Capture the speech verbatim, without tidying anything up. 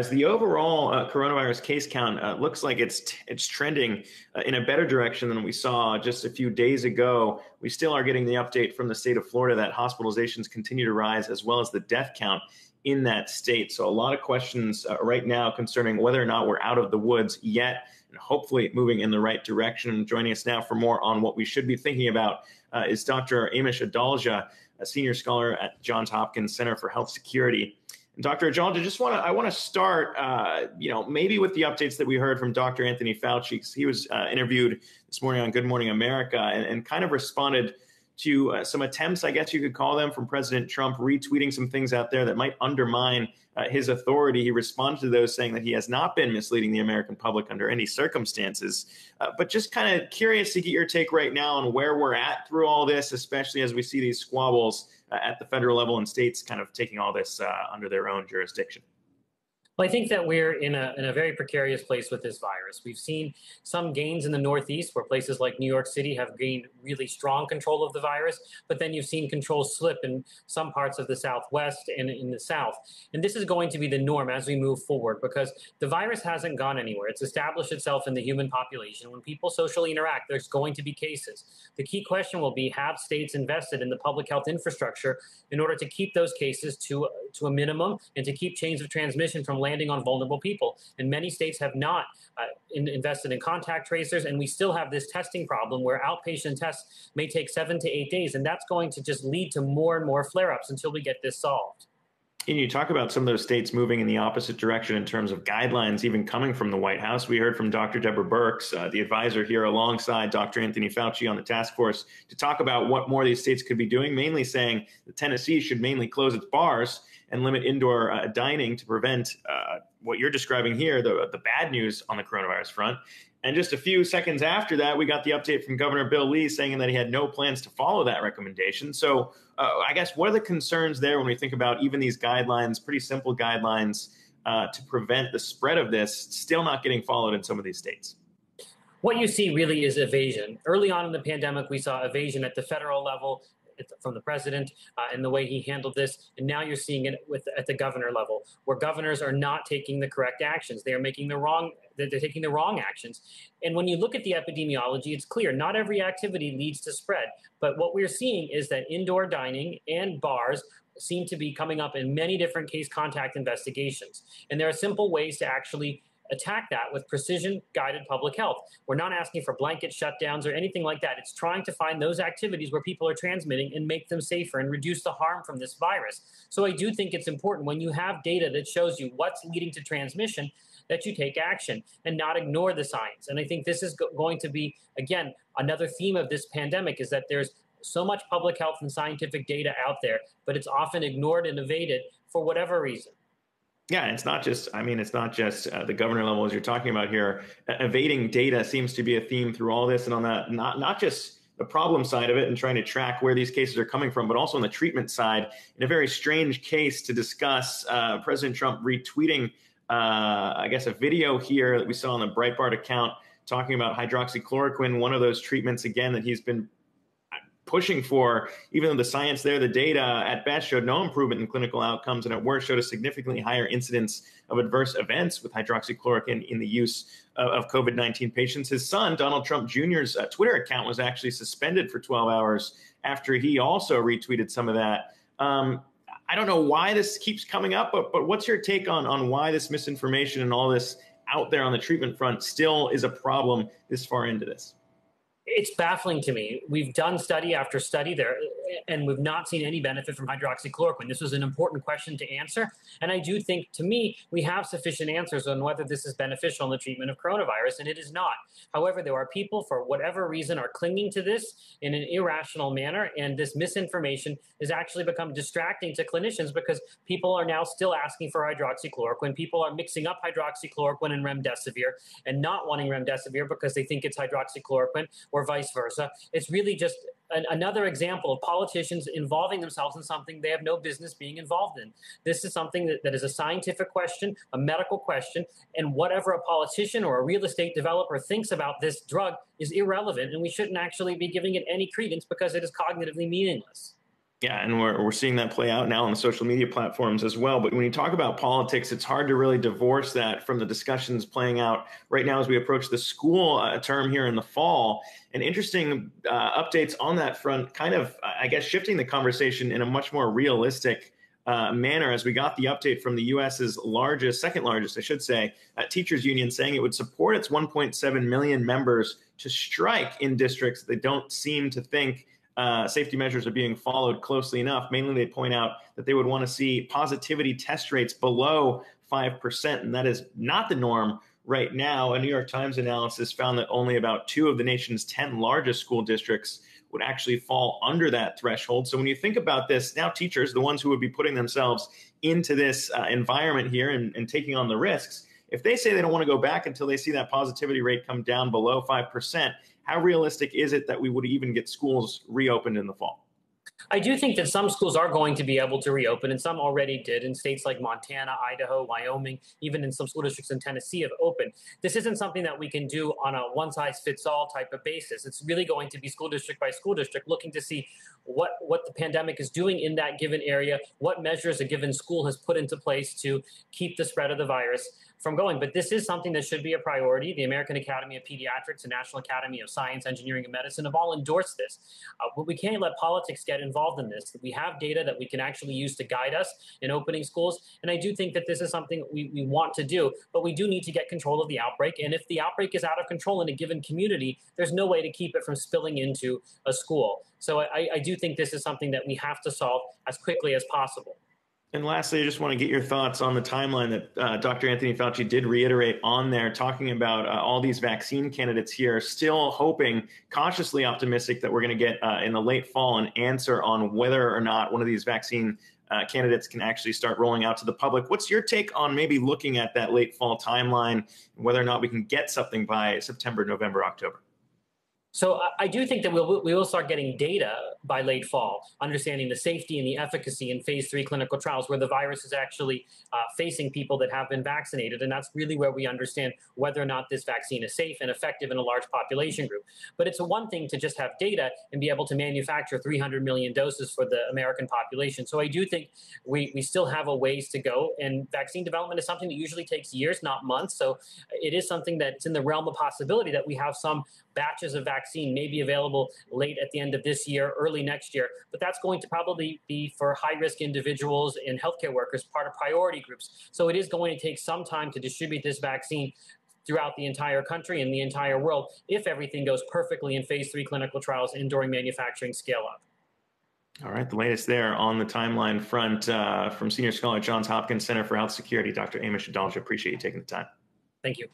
guys, the overall uh, coronavirus case count uh, looks like it's t- it's trending uh, in a better direction than we saw just a few days ago. We still are getting the update from the state of Florida that hospitalizations continue to rise, as well as the death count in that state. So a lot of questions uh, right now concerning whether or not we're out of the woods yet, and hopefully moving in the right direction. Joining us now for more on what we should be thinking about uh, is Doctor Amesh Adalja, a senior scholar at Johns Hopkins Center for Health Security. And Doctor Adalja, just want to I want to start, uh, you know, maybe with the updates that we heard from Doctor Anthony Fauci, because he was uh, interviewed this morning on Good Morning America, and, and kind of responded to uh, some attempts, I guess you could call them, from President Trump retweeting some things out there that might undermine uh, his authority. He responded to those, saying that he has not been misleading the American public under any circumstances. Uh, but just kind of curious to get your take right now on where we're at through all this, especially as we see these squabbles uh, at the federal level and states kind of taking all this uh, under their own jurisdiction. Well, I think that we're in a, in a very precarious place with this virus. We've seen some gains in the Northeast, where places like New York City have gained really strong control of the virus, but then you've seen control slip in some parts of the Southwest and in the South. And this is going to be the norm as we move forward, because the virus hasn't gone anywhere. It's established itself in the human population. When people socially interact, there's going to be cases. The key question will be, have states invested in the public health infrastructure in order to keep those cases to, to a minimum and to keep chains of transmission from landing on vulnerable people? And many states have not uh, in, invested in contact tracers, and we still have this testing problem where outpatient tests may take seven to eight days, and that's going to just lead to more and more flare-ups until we get this solved. And you talk about some of those states moving in the opposite direction in terms of guidelines, even coming from the White House. We heard from Doctor Deborah Birx, uh, the advisor here alongside Doctor Anthony Fauci on the task force, to talk about what more these states could be doing, mainly saying that Tennessee should mainly close its bars and limit indoor uh, dining to prevent uh, what you're describing here, the, the bad news on the coronavirus front. And just a few seconds after that, we got the update from Governor Bill Lee saying that he had no plans to follow that recommendation. So uh, I guess what are the concerns there when we think about even these guidelines, pretty simple guidelines uh, to prevent the spread of this, still not getting followed in some of these states? What you see really is evasion. Early on in the pandemic, we saw evasion at the federal level from the president uh, and the way he handled this. And now you're seeing it with at the governor level, where governors are not taking the correct actions. They are making the wrong, they're taking the wrong actions. And when you look at the epidemiology, it's clear not every activity leads to spread. But what we're seeing is that indoor dining and bars seem to be coming up in many different case contact investigations. And there are simple ways to actually attack that with precision-guided public health. We're not asking for blanket shutdowns or anything like that. It's trying to find those activities where people are transmitting and make them safer and reduce the harm from this virus. So I do think it's important, when you have data that shows you what's leading to transmission, that you take action and not ignore the science. And I think this is go- going to be, again, another theme of this pandemic, is that there's so much public health and scientific data out there, but it's often ignored and evaded for whatever reason. Yeah, and it's not just, I mean, it's not just uh, the governor level, as you're talking about here. Uh, evading data seems to be a theme through all this, and on the not not just the problem side of it and trying to track where these cases are coming from, but also on the treatment side. In a very strange case to discuss, uh, President Trump retweeting, uh, I guess, a video here that we saw on the Breitbart account talking about hydroxychloroquine, one of those treatments, again, that he's been pushing for, even though the science there, the data at best showed no improvement in clinical outcomes, and at worst showed a significantly higher incidence of adverse events with hydroxychloroquine in the use of, of COVID nineteen patients. His son, Donald Trump Junior's uh, Twitter account was actually suspended for twelve hours after he also retweeted some of that. Um, I don't know why this keeps coming up, but, but what's your take on, on why this misinformation and all this out there on the treatment front still is a problem this far into this? It's baffling to me. We've done study after study there, and we've not seen any benefit from hydroxychloroquine. This was an important question to answer. And I do think, to me, we have sufficient answers on whether this is beneficial in the treatment of coronavirus, and it is not. However, there are people, for whatever reason, are clinging to this in an irrational manner, and this misinformation has actually become distracting to clinicians, because people are now still asking for hydroxychloroquine. People are mixing up hydroxychloroquine and remdesivir and not wanting remdesivir because they think it's hydroxychloroquine, or or vice versa. It's really just an, another example of politicians involving themselves in something they have no business being involved in. This is something that, that is a scientific question, a medical question, and whatever a politician or a real estate developer thinks about this drug is irrelevant, and we shouldn't actually be giving it any credence because it is cognitively meaningless. Yeah, and we're we're seeing that play out now on the social media platforms as well. But when you talk about politics, it's hard to really divorce that from the discussions playing out right now as we approach the school uh, term here in the fall. And interesting uh, updates on that front, kind of, I guess, shifting the conversation in a much more realistic uh, manner as we got the update from the U S's largest, second largest, I should say, uh, teachers union saying it would support its one point seven million members to strike in districts that don't seem to think Uh, safety measures are being followed closely enough. Mainly, they point out that they would want to see positivity test rates below five percent, and that is not the norm right now. A New York Times analysis found that only about two of the nation's ten largest school districts would actually fall under that threshold. So when you think about this, now teachers, the ones who would be putting themselves into this uh, environment here and, and taking on the risks, if they say they don't want to go back until they see that positivity rate come down below five percent, how realistic is it that we would even get schools reopened in the fall? I do think that some schools are going to be able to reopen, and some already did in states like Montana, Idaho, Wyoming, even in some school districts in Tennessee have opened. This isn't something that we can do on a one-size-fits-all type of basis. It's really going to be school district by school district, looking to see what, what the pandemic is doing in that given area, what measures a given school has put into place to keep the spread of the virus from going. But this is something that should be a priority. The American Academy of Pediatrics and National Academy of Science, Engineering and Medicine have all endorsed this. Uh, but we can't let politics get involved in this. We have data that we can actually use to guide us in opening schools. And I do think that this is something we, we want to do, but we do need to get control of the outbreak. And if the outbreak is out of control in a given community, there's no way to keep it from spilling into a school. So I, I do think this is something that we have to solve as quickly as possible. And lastly, I just want to get your thoughts on the timeline that uh, Doctor Anthony Fauci did reiterate on there, talking about uh, all these vaccine candidates here, still hoping, cautiously optimistic that we're going to get uh, in the late fall an answer on whether or not one of these vaccine uh, candidates can actually start rolling out to the public. What's your take on maybe looking at that late fall timeline, whether or not we can get something by September, November, October? So I do think that we'll, we will start getting data by late fall, understanding the safety and the efficacy in phase three clinical trials where the virus is actually uh, facing people that have been vaccinated. And that's really where we understand whether or not this vaccine is safe and effective in a large population group. But it's one thing to just have data and be able to manufacture three hundred million doses for the American population. So I do think we, we still have a ways to go. And vaccine development is something that usually takes years, not months. So it is something that's in the realm of possibility that we have some batches of vaccine vaccine may be available late at the end of this year, early next year, but that's going to probably be for high-risk individuals and healthcare workers, part of priority groups. So it is going to take some time to distribute this vaccine throughout the entire country and the entire world if everything goes perfectly in phase three clinical trials and during manufacturing scale-up. All right, the latest there on the timeline front uh, from senior scholar at Johns Hopkins Center for Health Security, Doctor Amesh Adalja. Appreciate you taking the time. Thank you.